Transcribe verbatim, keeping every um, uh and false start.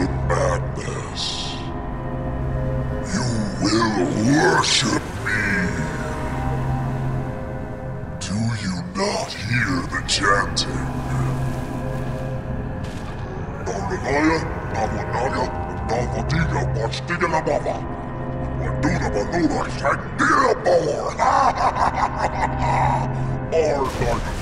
with madness. You will worship me. Do you not hear the chanting? Naranaya, Navanaya, Navadiga, Pachtigalabava, Vanduna Manura, Shakdira Bor. Or Narga.